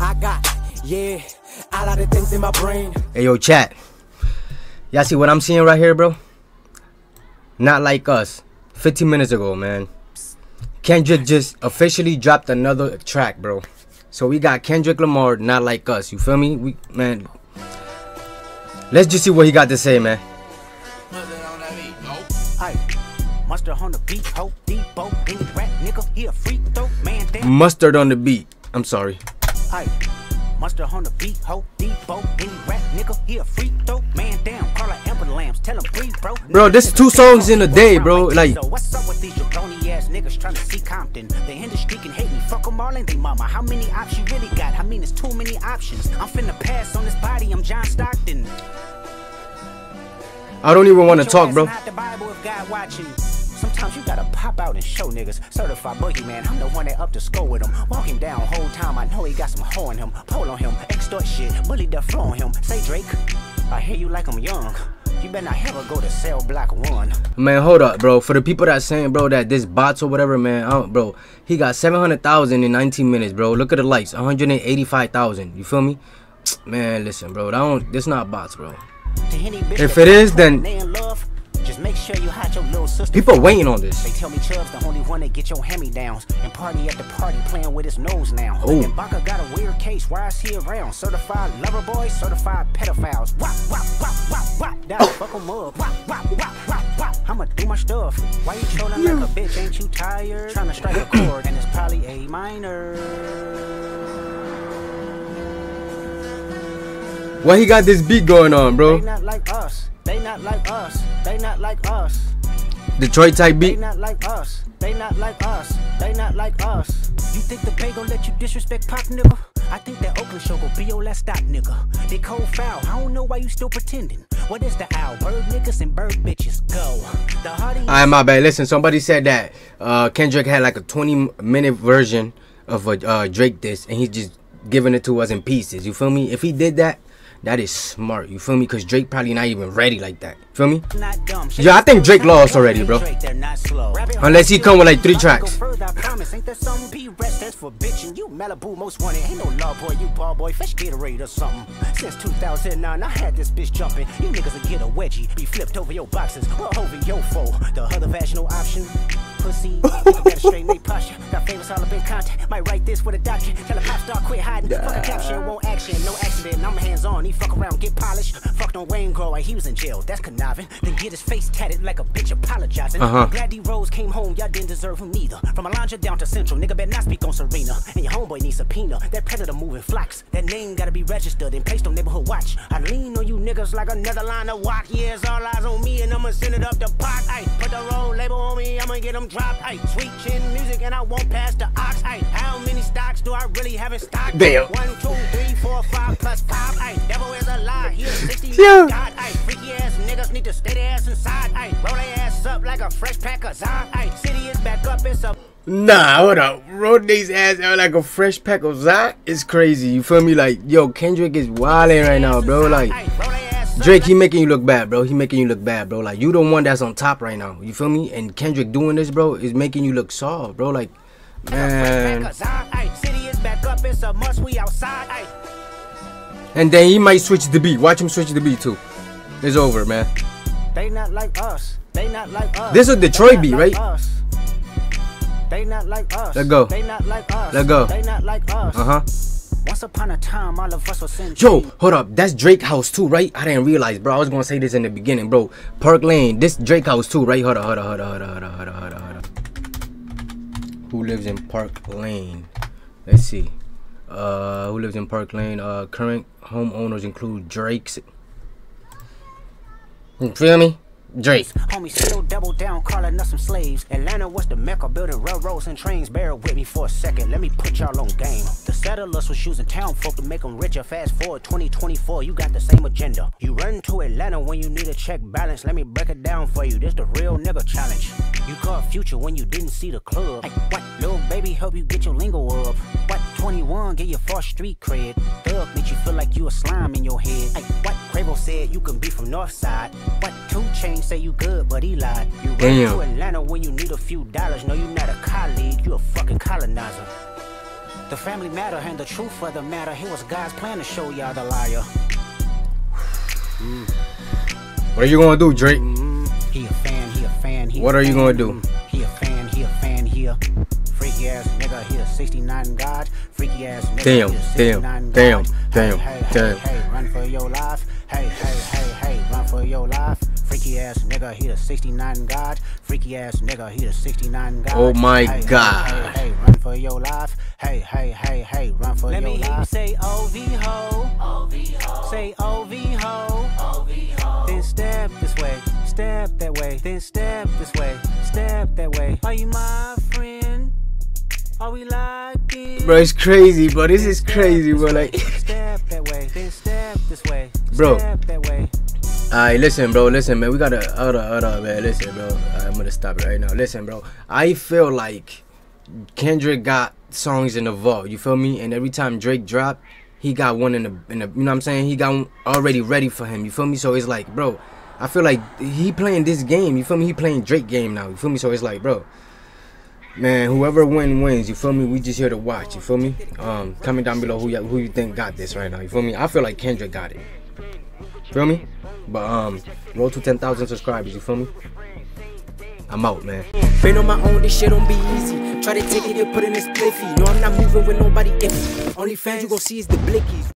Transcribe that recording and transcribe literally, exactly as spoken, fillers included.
I got, yeah, a lot of things in my brain. Hey, yo, chat. Y'all see what I'm seeing right here, bro? Not Like Us. fifteen minutes ago, man. Kendrick just officially dropped another track, bro. So we got Kendrick Lamar, Not Like Us. You feel me? We, man. Let's just see what he got to say, man. Mustard on the beat, hope depot, big rat nigga, he a free throw, man. Mustard on the beat. I'm sorry. Aye. Mustard on the beat, hope depot, big rat nigga, he a free throw, man down. Call an ambulance, tell him please, bro. Bro, this is two songs in a day, bro. Like, what's up with these jabroni ass niggas trying to see Compton? The industry can hate me, fuck them all and they mama. How many ops you really got? I mean, it's too many options. I'm finna pass on this body, I'm John Stockton. I don't even want to talk, bro. Sometimes you gotta pop out and show niggas. Certified boogeyman, I'm the one that up to score with him. Walk him down whole time, I know he got some hoe in him. Pole on him, extort shit, bully the floor on him. Say Drake, I hear you like I'm young. You better not ever go to cell block one. Man, hold up, bro. For the people that saying, bro, that this bots or whatever, man, I don't, bro, he got seven hundred thousand in nineteen minutes, bro. Look at the likes, one hundred eighty-five thousand. You feel me? Man, listen, bro, that don't, this not bots, bro. If it is, then... Just make sure you hide your little sister. People waiting on this. They tell me Chubb's the only one that get your hand-me-downs and party at the party playing with his nose now. Oh. And Baka got a weird case. Why is he around? Certified lover boys, certified pedophiles. Wop, wop, wop, wop, wop. Down, fuck him up. Wop, wop, wop, wop, wop. I'ma do my stuff. Why you trolling yeah. like a bitch? Ain't you tired? Trying to strike a chord and it's probably A minor. Why he got this beat going on, bro? They not like us. They not like us. They not like us. Detroit type beat. They not like us. They not like us. They not like us. You think the Bay gon' let you disrespect Pop, nigga? I think that Oakland show gon' be your last stop, nigga. They cold foul. I don't know why you still pretending. What is the owl? Bird niggas and bird bitches. Go. The hardy. Alright, my bad. Listen, somebody said that uh, Kendrick had like a twenty minute version of a uh, Drake diss, and he's just giving it to us in pieces. You feel me? If he did that, that is smart, you feel me? Because Drake probably not even ready like that, feel me? Yeah, I think Drake lost already, bro. Unless he come with like three tracks. Since two thousand nine, I had this bitch jumping. You niggas will get a wedgie, be flipped over your boxes, or over your foe. The other vaginal option, pussy. Gotta straighten their posture. Got famous all up in content. Might write this with a doctor. Tell a pop star quit hiding. Fuck a caption, won't action, no accident. I'm hands on. He fuck around, get polished. Fucked on Wayne Grow, he was in jail. That's conniving. Then get his face tatted like a bitch apologizing. Uh-huh. I'm glad D-Rose came home. Y'all didn't deserve him neither. From Alondra down to Central, nigga better not speak on Serena. And your homeboy needs subpoena. That predator moving flocks. That name gotta be registered and placed on neighborhood watch. I lean on you niggas like another line of walk. Yeah, it's all eyes on me and I'ma send it up the pot. Ay, put the roll label on me, I'ma get them dropped. Ay, sweet chin music and I won't pass the ox. Ay, how many stocks do I really have in stock? Damn. One, two, three, four, five, plus five. Ay, devil is a lie. He's sixty. Yeah. God, ay, freaky ass niggas need to stay their ass inside. Ay, roll their ass up like a fresh pack of Zod. Ay, city is back up. It's a nah. Hold up, roll these ass out like a fresh pack of Zod. It's crazy. You feel me? Like, yo, Kendrick is wilding right now, bro. Like, Drake, he making you look bad, bro. He making you look bad, bro. Like, you the one that's on top right now. You feel me? And Kendrick doing this, bro, is making you look soft, bro. Like, man. City is back up. It's a must. We outside. Ay. And then he might switch the beat. Watch him switch the beat too. It's over, man. They not like us. They not like us. This is a Detroit beat, right? They not like us. Let go. They not like us. Let go. They not like us. Uh-huh. Once upon a time, all of us were sent. Yo, hold up. That's Drake house too, right? I didn't realize, bro. I was gonna say this in the beginning, bro. Park Lane, this Drake house too, right? Hold up, hold up, hold up, hold up, hold up, hold up, hold up. Who lives in Park Lane? Let's see. Uh, who lives in Park Lane? Uh, current homeowners include Drake's. You feel me? Drake. Homie still double down, calling us some slaves. Atlanta was the mecca, building railroads and trains. Bear with me for a second, let me put y'all on game. The settlers was using town folk to make them richer. Fast forward twenty twenty-four, you got the same agenda. You run to Atlanta when you need a check balance. Let me break it down for you, this the real nigga challenge. You caught Future when you didn't see the club. Hey, what? Lil baby, help you get your lingo up. What? twenty-one, get your first street cred. Thug made you feel like you a slime in your head. Hey, what? Quavo said you can be from Northside. What? two Chainz say you good, but he lied. You run to Atlanta when you need a few dollars. No, you not a colleague, you a fucking colonizer. The family matter and the truth of the matter. It was God's plan to show y'all the liar. Mm. What are you gonna do, Drake? Mm. He a fan, he a fan, he What a are fan. you gonna do? He a fan, he a fan, he a freaky ass nigga, he a sixty-nine God. Freaky ass nigga, damn, he a sixty-nine damn, God. Damn, hey, damn, hey, damn. Hey, hey, run for your life. Hey, hey, hey, hey, run for your life. Freaky ass nigga, he a sixty-nine God. Freaky ass nigga, he a sixty-nine God. Oh my hey, God. Hey, hey, hey, run for your life. Hey, hey, hey, hey, run for Let your life. Let me hear you say O V O. O V O. Say O V O. O V O. Then step this way, step that way. Then step this way, step that way. Are you my friend? Are we locked in? Bro, it's crazy, bro. This is crazy, bro. Like, step that way, then step this way. Bro. Step that way. Alright, listen, bro. Listen, man. We gotta hold up, hold up, man. Listen, bro. I'm gonna stop it right now. Listen, bro. I feel like Kendrick got songs in the vault. You feel me? And every time Drake dropped, he got one in the, in the. You know what I'm saying? He got one already ready for him. You feel me? So it's like, bro, I feel like he playing this game. You feel me? He playing Drake game now. You feel me? So it's like, bro, man, whoever wins wins. You feel me? We just here to watch. You feel me? Um, comment down below who you, who you think got this right now. You feel me? I feel like Kendrick got it. Feel me? But um, roll to ten thousand subscribers, you feel me? I'm out, man. Been on my own, this shit don't be easy. Try to take it and put in this bliffy. No, I'm not moving with nobody iffy. Only fans you gon' see is the blickies.